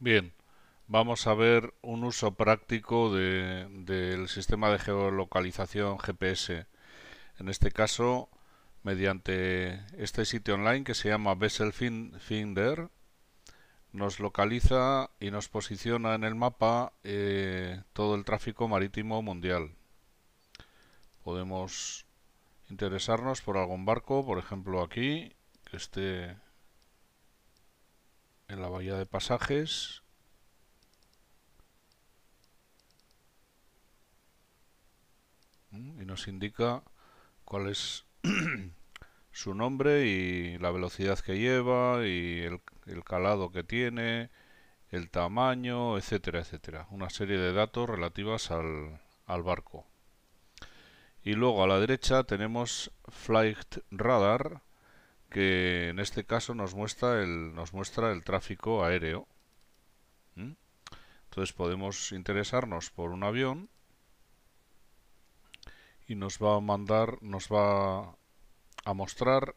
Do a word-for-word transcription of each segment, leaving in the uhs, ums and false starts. Bien, vamos a ver un uso práctico de, del sistema de geolocalización G P S. En este caso, mediante este sitio online que se llama Vessel Finder, nos localiza y nos posiciona en el mapa eh, todo el tráfico marítimo mundial. Podemos interesarnos por algún barco, por ejemplo aquí, que esté en la bahía de pasajes. Y nos indica cuál es su nombre y la velocidad que lleva y el, el calado que tiene, el tamaño, etcétera, etcétera. Una serie de datos relativas al, al barco. Y luego a la derecha tenemos Flightradar, que en este caso nos muestra el, nos muestra el tráfico aéreo. ¿Mm? Entonces podemos interesarnos por un avión y nos va a mandar, nos va a mostrar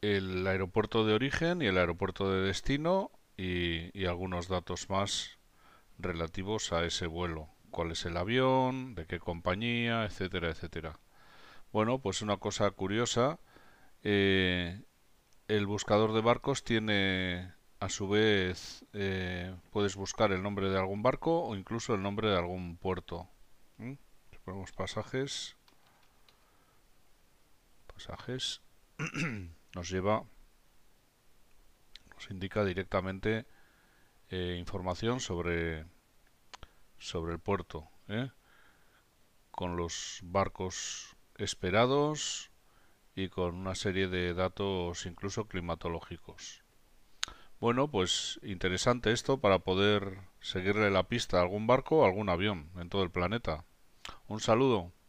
el aeropuerto de origen y el aeropuerto de destino y, y algunos datos más relativos a ese vuelo. Cuál es el avión, de qué compañía, etcétera, etcétera. Bueno, pues una cosa curiosa, eh, el buscador de barcos tiene, a su vez, eh, puedes buscar el nombre de algún barco o incluso el nombre de algún puerto. ¿Mm? Ponemos pasajes, pasajes, nos lleva, nos indica directamente eh, información sobre, sobre el puerto, ¿eh? Con los barcos esperados y con una serie de datos incluso climatológicos. Bueno, pues interesante esto para poder seguirle la pista a algún barco o algún avión en todo el planeta. Un saludo.